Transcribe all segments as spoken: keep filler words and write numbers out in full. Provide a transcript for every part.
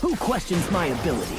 Who questions my ability?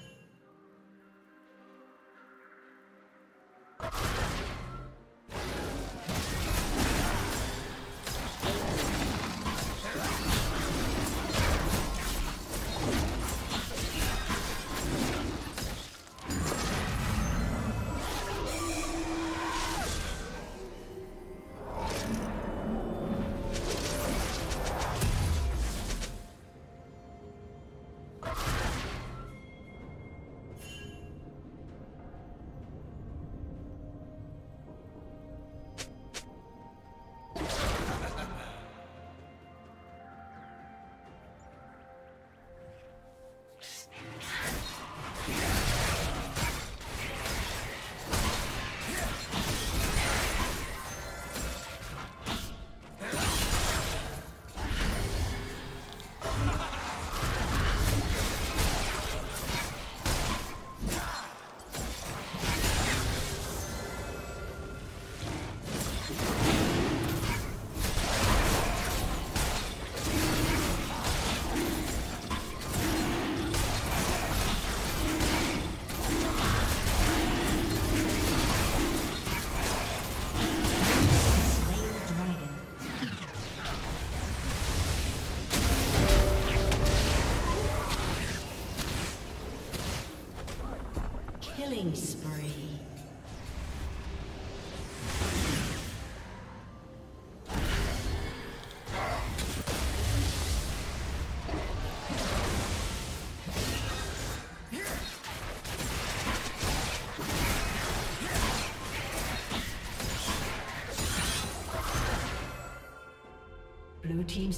Blue team's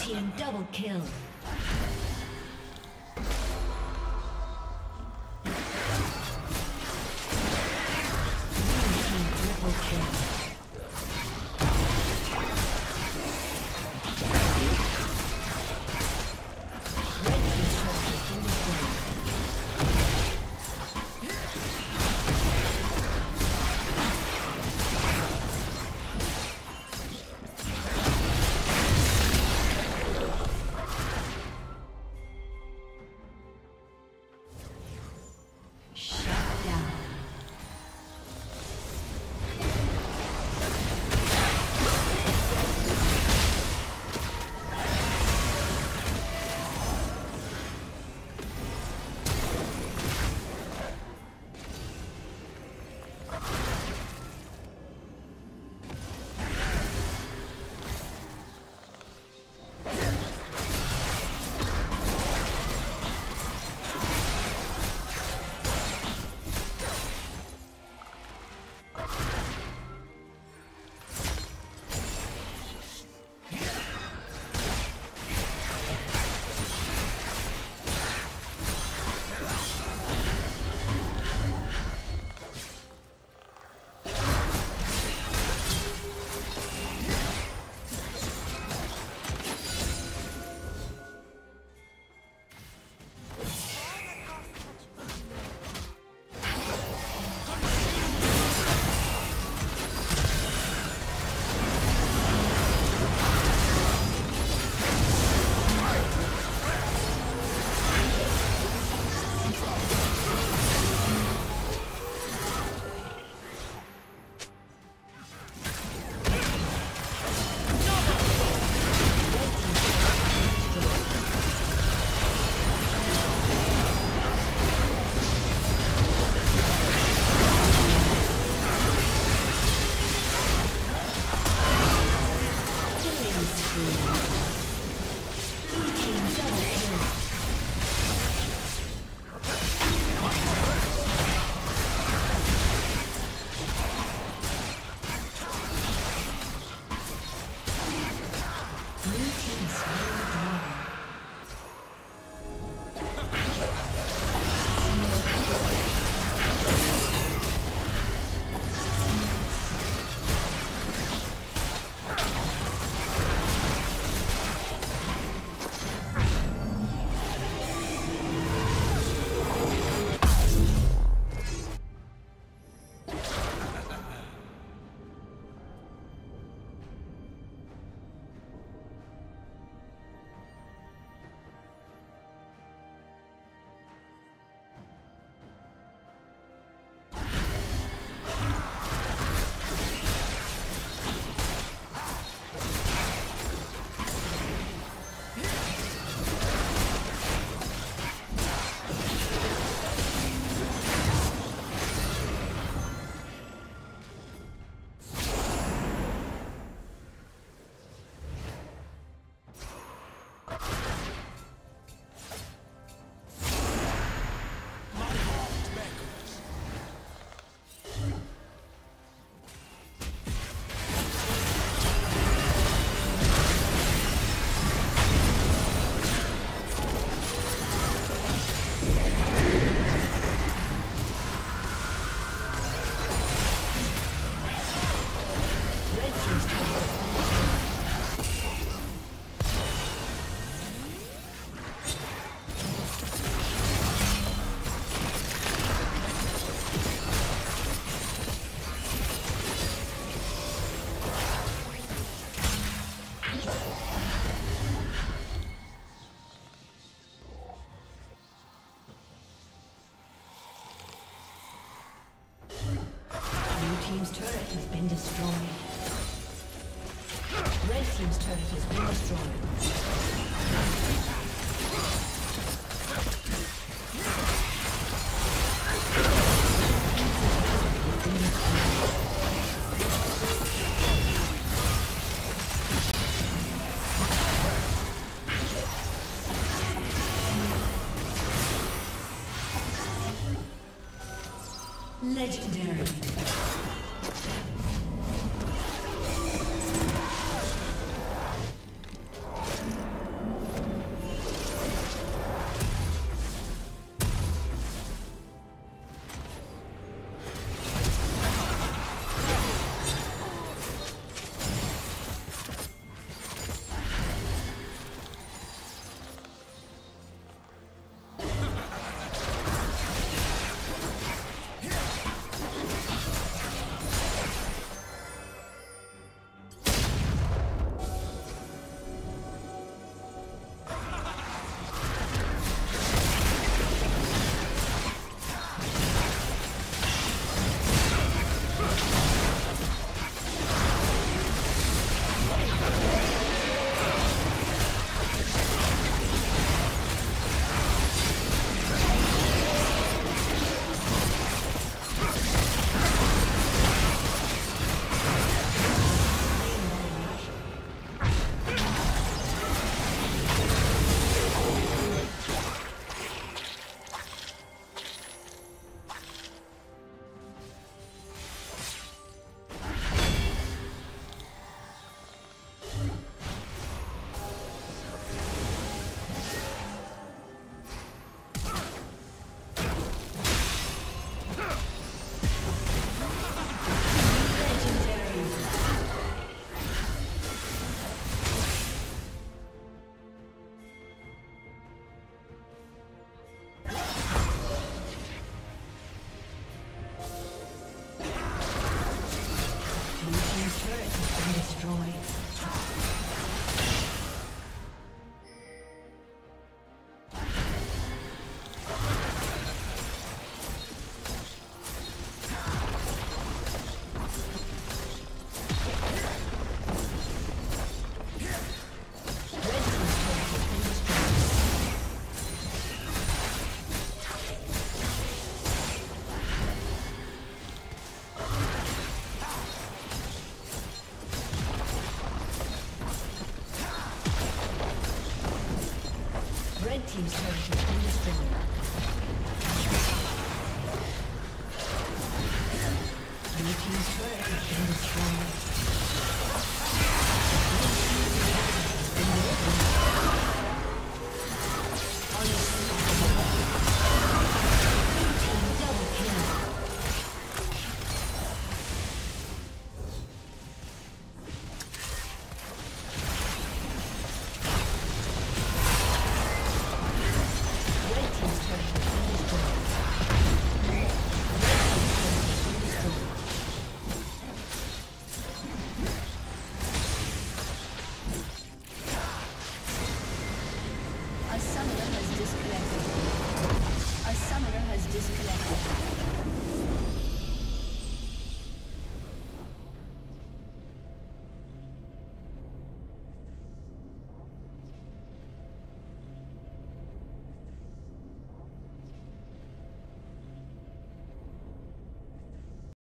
Team double kill. Legendary. team's turret has been destroyed. Blue team's turret has been destroyed. Blue team's turret has been destroyed. All your team Blue team double kill. A summoner has disconnected. A summoner has disconnected.